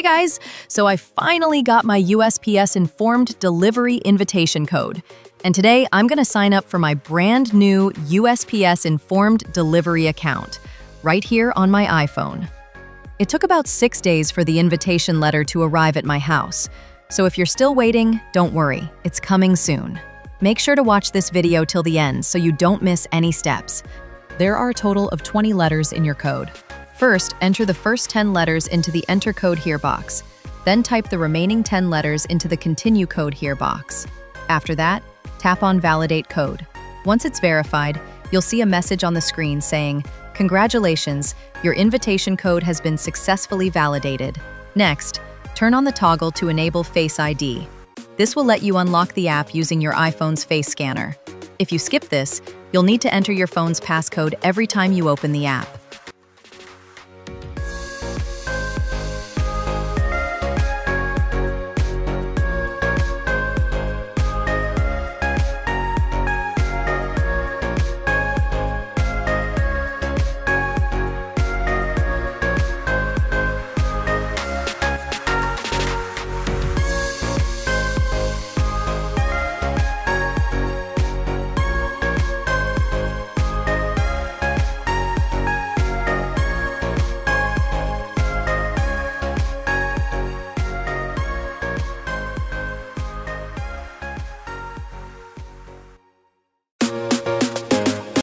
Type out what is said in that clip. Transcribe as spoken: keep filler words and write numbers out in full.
Hey guys! So I finally got my U S P S Informed Delivery invitation code. And today I'm gonna sign up for my brand new U S P S Informed Delivery account, right here on my iPhone. It took about six days for the invitation letter to arrive at my house. So if you're still waiting, don't worry, it's coming soon. Make sure to watch this video till the end so you don't miss any steps. There are a total of twenty letters in your code. First, enter the first ten letters into the Enter Code Here box. Then type the remaining ten letters into the Continue Code Here box. After that, tap on Validate Code. Once it's verified, you'll see a message on the screen saying, "Congratulations, your invitation code has been successfully validated." Next, turn on the toggle to enable Face I D. This will let you unlock the app using your iPhone's face scanner. If you skip this, you'll need to enter your phone's passcode every time you open the app.